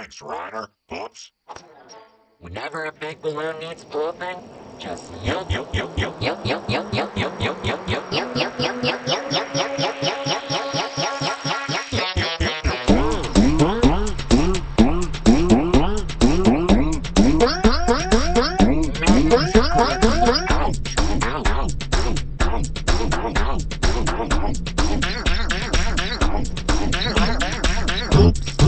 Thanks, Ryder. Oops. Whenever a big balloon needs pooping, just yelp, yelp, yelp, yelp, yelp, yelp, yelp, yelp, yelp, yelp, yelp, yelp, yelp, yelp, yelp, yelp, yelp, yelp.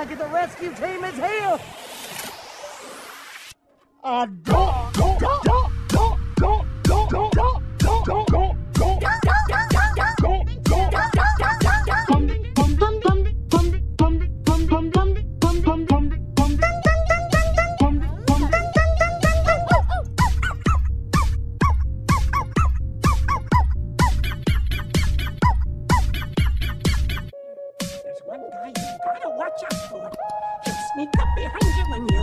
Thank you, the rescue team is here! Watch out for it. He'll sneak up behind you when you